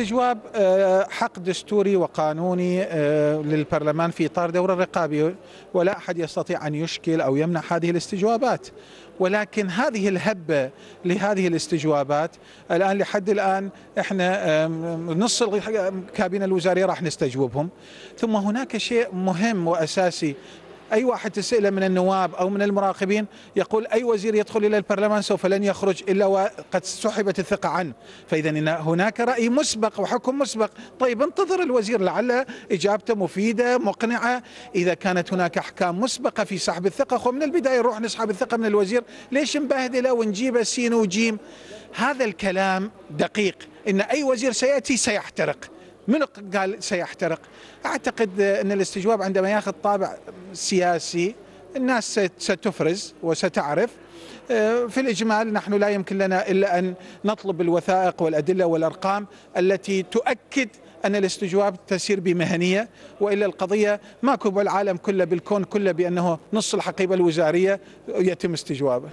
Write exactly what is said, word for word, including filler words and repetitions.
استجواب حق دستوري وقانوني للبرلمان في إطار دور الرقابي، ولا أحد يستطيع أن يشكل أو يمنع هذه الاستجوابات، ولكن هذه الهبة لهذه الاستجوابات الآن لحد الآن إحنا نص الكابينة الوزارية راح نستجوبهم. ثم هناك شيء مهم وأساسي، أي واحد تسأله من النواب أو من المراقبين يقول أي وزير يدخل إلى البرلمان سوف لن يخرج إلا وقد سحبت الثقة عنه، فإذا هناك رأي مسبق وحكم مسبق. طيب انتظر الوزير لعل إجابته مفيدة مقنعة. إذا كانت هناك أحكام مسبقة في سحب الثقة، خو من البداية نروح نسحب الثقة من الوزير، ليش نبهدله ونجيبه سين وجيم؟ هذا الكلام دقيق، إن أي وزير سيأتي سيحترق. من قال سيحترق؟ أعتقد أن الاستجواب عندما يأخذ طابع سياسي الناس ستفرز وستعرف. في الإجمال نحن لا يمكن لنا إلا أن نطلب الوثائق والأدلة والأرقام التي تؤكد أن الاستجواب تسير بمهنية، وإلا القضية ماكو بالعالم كله بالكون كله بأنه نص الحقيبة الوزارية يتم استجوابه.